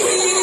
Make it,